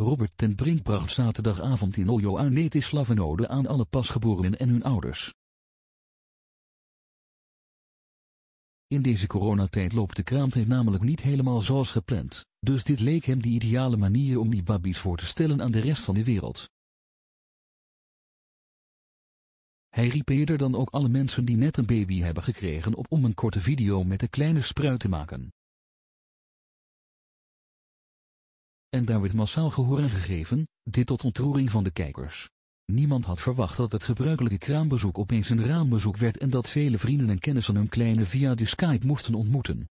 Robert ten Brink bracht zaterdagavond in All You Need is Love een ode aan alle pasgeborenen en hun ouders. In deze coronatijd loopt de kraamtijd namelijk niet helemaal zoals gepland, dus dit leek hem de ideale manier om die baby's voor te stellen aan de rest van de wereld. Hij riep eerder dan ook alle mensen die net een baby hebben gekregen op om een korte video met de kleine spruit te maken. En daar werd massaal gehoor aan gegeven, dit tot ontroering van de kijkers. Niemand had verwacht dat het gebruikelijke kraambezoek opeens een raambezoek werd en dat vele vrienden en kennissen hun kleine via de Skype moesten ontmoeten.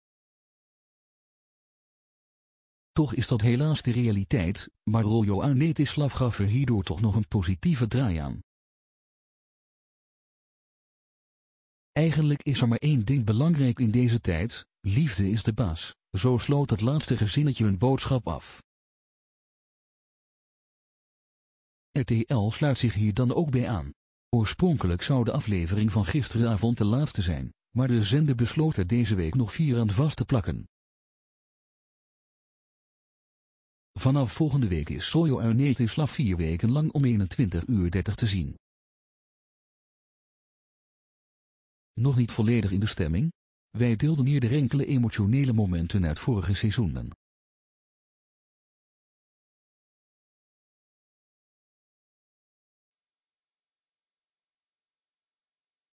Toch is dat helaas de realiteit, maar All You Need is Love gaf er hierdoor toch nog een positieve draai aan. Eigenlijk is er maar één ding belangrijk in deze tijd, liefde is de baas, zo sloot het laatste gezinnetje hun boodschap af. RTL sluit zich hier dan ook bij aan. Oorspronkelijk zou de aflevering van gisteravond de laatste zijn, maar de zender besloot er deze week nog 4 aan vast te plakken. Vanaf volgende week is All You Need is Love 4 weken lang om 21:30 te zien. Nog niet volledig in de stemming? Wij deelden hier de enkele emotionele momenten uit vorige seizoenen.